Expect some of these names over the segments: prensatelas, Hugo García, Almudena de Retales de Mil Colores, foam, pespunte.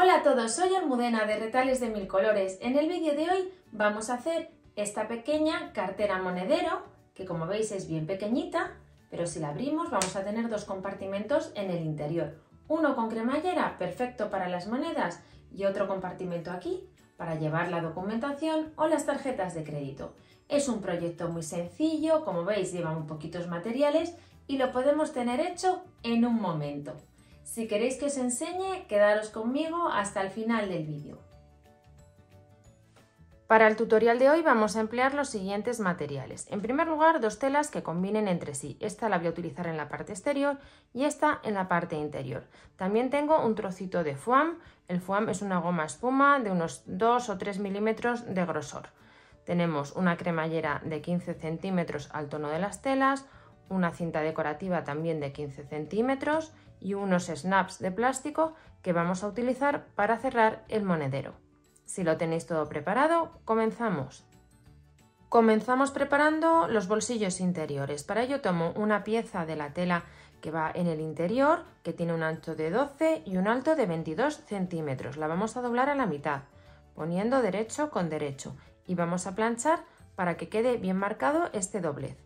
Hola a todos, soy Almudena de Retales de Mil Colores. En el vídeo de hoy vamos a hacer esta pequeña cartera monedero, que como veis es bien pequeñita, pero si la abrimos vamos a tener dos compartimentos en el interior. Uno con cremallera, perfecto para las monedas, y otro compartimento aquí, para llevar la documentación o las tarjetas de crédito. Es un proyecto muy sencillo, como veis lleva muy poquitos materiales y lo podemos tener hecho en un momento. Si queréis que os enseñe, quedaros conmigo hasta el final del vídeo. Para el tutorial de hoy vamos a emplear los siguientes materiales. En primer lugar, dos telas que combinen entre sí. Esta la voy a utilizar en la parte exterior y esta en la parte interior. También tengo un trocito de foam. El foam es una goma espuma de unos 2 o 3 milímetros de grosor. Tenemos una cremallera de 15 centímetros al tono de las telas, una cinta decorativa también de 15 centímetros y unos snaps de plástico que vamos a utilizar para cerrar el monedero. Si lo tenéis todo preparado, comenzamos. Comenzamos preparando los bolsillos interiores. Para ello tomo una pieza de la tela que va en el interior, que tiene un ancho de 12 y un alto de 22 centímetros. La vamos a doblar a la mitad, poniendo derecho con derecho. Y vamos a planchar para que quede bien marcado este doblez.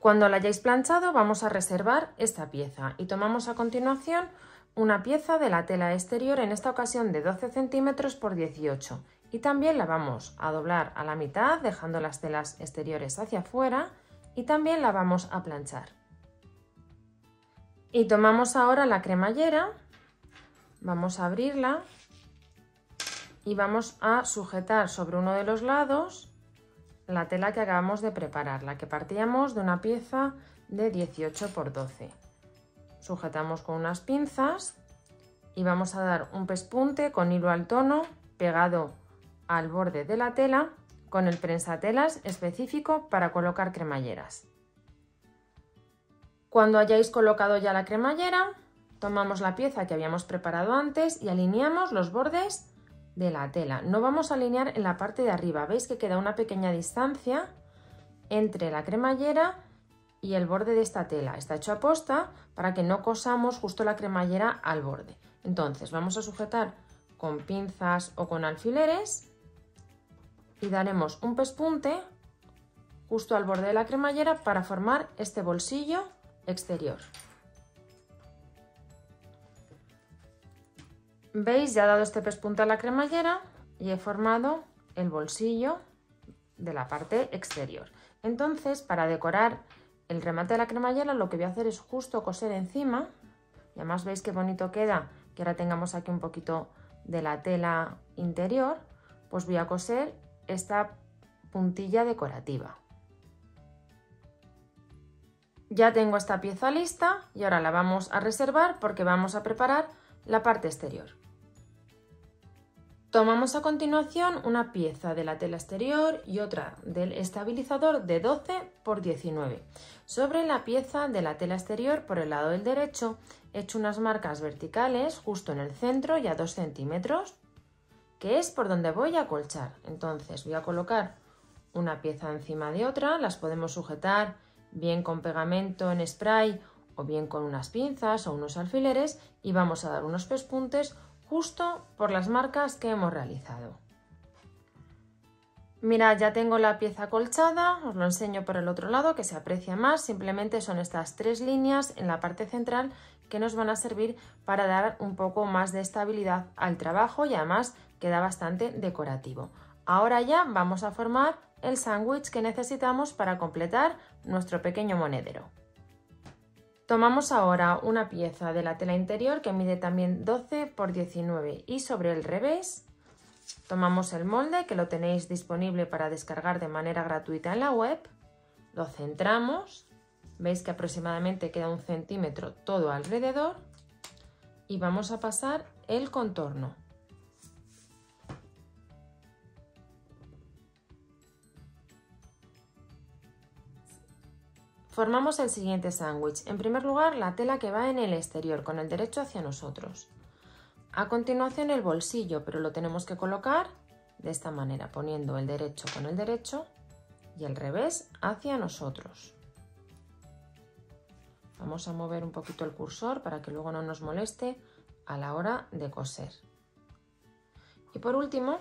Cuando la hayáis planchado, vamos a reservar esta pieza y tomamos a continuación una pieza de la tela exterior, en esta ocasión de 12 centímetros por 18, y también la vamos a doblar a la mitad dejando las telas exteriores hacia afuera y también la vamos a planchar. Y tomamos ahora la cremallera, vamos a abrirla y vamos a sujetar sobre uno de los lados la tela que acabamos de preparar, la que partíamos de una pieza de 18 por 12. Sujetamos con unas pinzas y vamos a dar un pespunte con hilo al tono pegado al borde de la tela con el prensatelas específico para colocar cremalleras. Cuando hayáis colocado ya la cremallera, tomamos la pieza que habíamos preparado antes y alineamos los bordes de la tela. No vamos a alinear en la parte de arriba, veis que queda una pequeña distancia entre la cremallera y el borde de esta tela. Está hecho a posta para que no cosamos justo la cremallera al borde. Entonces vamos a sujetar con pinzas o con alfileres y daremos un pespunte justo al borde de la cremallera para formar este bolsillo exterior. ¿Veis? Ya he dado este pespunte a la cremallera y he formado el bolsillo de la parte exterior. Entonces, para decorar el remate de la cremallera, lo que voy a hacer es justo coser encima, y además veis qué bonito queda, que ahora tengamos aquí un poquito de la tela interior, pues voy a coser esta puntilla decorativa. Ya tengo esta pieza lista y ahora la vamos a reservar porque vamos a preparar la parte exterior. Tomamos a continuación una pieza de la tela exterior y otra del estabilizador de 12 por 19. Sobre la pieza de la tela exterior, por el lado del derecho, he hecho unas marcas verticales justo en el centro y a 2 centímetros, que es por donde voy a colchar. Entonces voy a colocar una pieza encima de otra, las podemos sujetar bien con pegamento en spray o bien con unas pinzas o unos alfileres y vamos a dar unos pespuntes justo por las marcas que hemos realizado. Mirad, ya tengo la pieza colchada, os lo enseño por el otro lado que se aprecia más, simplemente son estas tres líneas en la parte central que nos van a servir para dar un poco más de estabilidad al trabajo y además queda bastante decorativo. Ahora ya vamos a formar el sándwich que necesitamos para completar nuestro pequeño monedero. Tomamos ahora una pieza de la tela interior que mide también 12 por 19 y sobre el revés tomamos el molde que lo tenéis disponible para descargar de manera gratuita en la web, lo centramos, veis que aproximadamente queda un centímetro todo alrededor y vamos a pasar el contorno. Formamos el siguiente sándwich. En primer lugar, la tela que va en el exterior, con el derecho hacia nosotros. A continuación, el bolsillo, pero lo tenemos que colocar de esta manera, poniendo el derecho con el derecho y el revés hacia nosotros. Vamos a mover un poquito el cursor para que luego no nos moleste a la hora de coser. Y por último,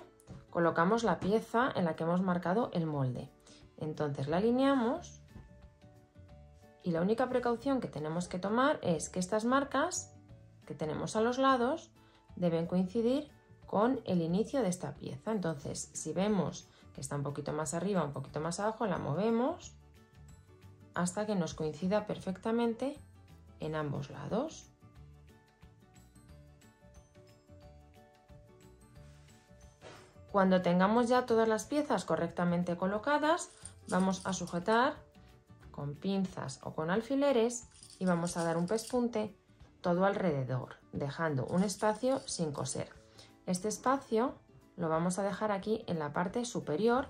colocamos la pieza en la que hemos marcado el molde. Entonces la alineamos y la única precaución que tenemos que tomar es que estas marcas que tenemos a los lados deben coincidir con el inicio de esta pieza. Entonces, si vemos que está un poquito más arriba, un poquito más abajo, la movemos hasta que nos coincida perfectamente en ambos lados. Cuando tengamos ya todas las piezas correctamente colocadas, vamos a sujetar con pinzas o con alfileres y vamos a dar un pespunte todo alrededor, dejando un espacio sin coser. Este espacio lo vamos a dejar aquí en la parte superior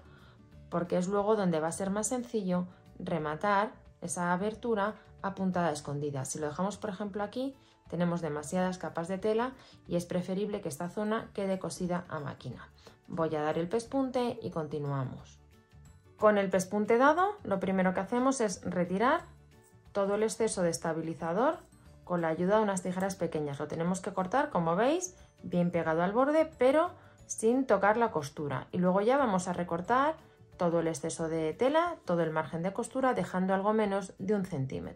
porque es luego donde va a ser más sencillo rematar esa abertura a puntada escondida. Si lo dejamos, por ejemplo, aquí, tenemos demasiadas capas de tela y es preferible que esta zona quede cosida a máquina. Voy a dar el pespunte y continuamos. Con el pespunte dado, lo primero que hacemos es retirar todo el exceso de estabilizador con la ayuda de unas tijeras pequeñas. Lo tenemos que cortar, como veis, bien pegado al borde, pero sin tocar la costura. Y luego ya vamos a recortar todo el exceso de tela, todo el margen de costura, dejando algo menos de 1 cm.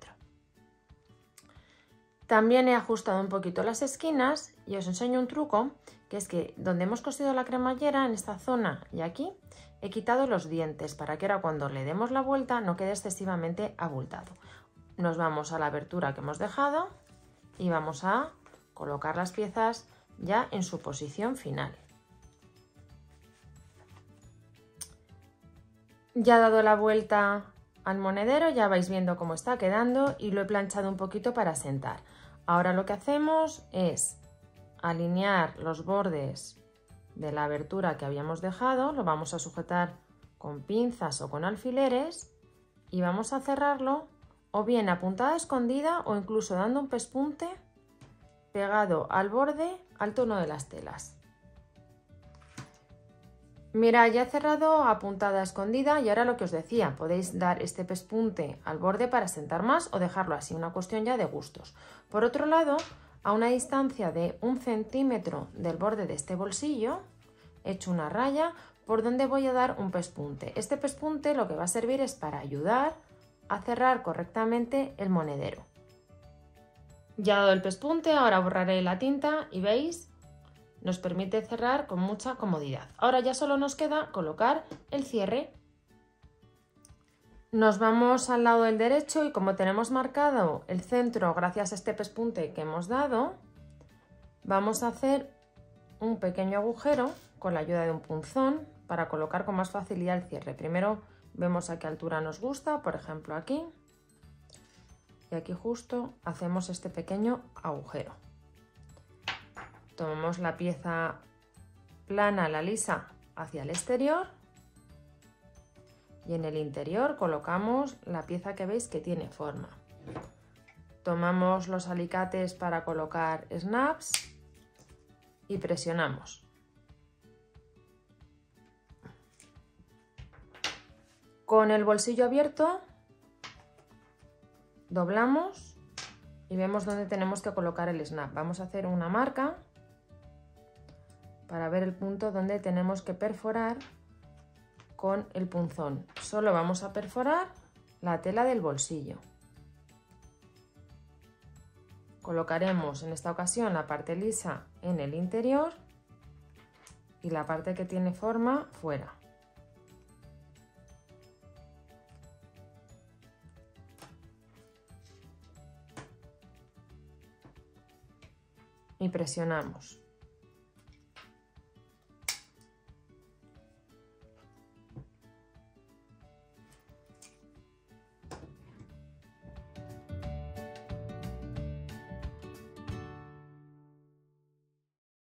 También he ajustado un poquito las esquinas y os enseño un truco, que es que donde hemos cosido la cremallera, en esta zona y aquí, he quitado los dientes para que ahora cuando le demos la vuelta no quede excesivamente abultado. Nos vamos a la abertura que hemos dejado y vamos a colocar las piezas ya en su posición final. Ya he dado la vuelta al monedero, ya vais viendo cómo está quedando y lo he planchado un poquito para sentar. Ahora lo que hacemos es alinear los bordes de la abertura que habíamos dejado, lo vamos a sujetar con pinzas o con alfileres y vamos a cerrarlo o bien a puntada escondida o incluso dando un pespunte pegado al borde al tono de las telas. Mira, ya he cerrado a puntada escondida y ahora lo que os decía, podéis dar este pespunte al borde para sentar más o dejarlo así, una cuestión ya de gustos. Por otro lado, a una distancia de 1 cm del borde de este bolsillo, he hecho una raya por donde voy a dar un pespunte. Este pespunte lo que va a servir es para ayudar a cerrar correctamente el monedero. Ya dado el pespunte, ahora borraré la tinta y veis, nos permite cerrar con mucha comodidad. Ahora ya solo nos queda colocar el cierre. Nos vamos al lado del derecho y como tenemos marcado el centro gracias a este pespunte que hemos dado, vamos a hacer un pequeño agujero con la ayuda de un punzón para colocar con más facilidad el cierre. Primero vemos a qué altura nos gusta, por ejemplo aquí, y aquí justo hacemos este pequeño agujero. Tomamos la pieza plana, la lisa, hacia el exterior y en el interior colocamos la pieza que veis que tiene forma. Tomamos los alicates para colocar snaps y presionamos. Con el bolsillo abierto doblamos y vemos dónde tenemos que colocar el snap. Vamos a hacer una marca para ver el punto donde tenemos que perforar con el punzón. Solo vamos a perforar la tela del bolsillo. Colocaremos en esta ocasión la parte lisa en el interior y la parte que tiene forma fuera. Y presionamos.